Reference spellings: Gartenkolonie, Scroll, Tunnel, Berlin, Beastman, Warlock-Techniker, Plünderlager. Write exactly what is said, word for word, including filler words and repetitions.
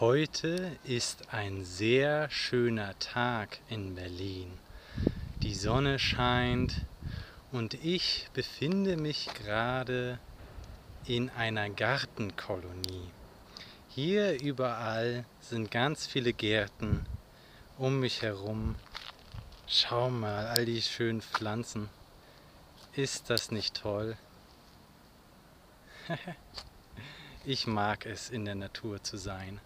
Heute ist ein sehr schöner Tag in Berlin. Die Sonne scheint und ich befinde mich gerade in einer Gartenkolonie. Hier überall sind ganz viele Gärten um mich herum. Schau mal, all die schönen Pflanzen. Ist das nicht toll? Ich mag es, in der Natur zu sein.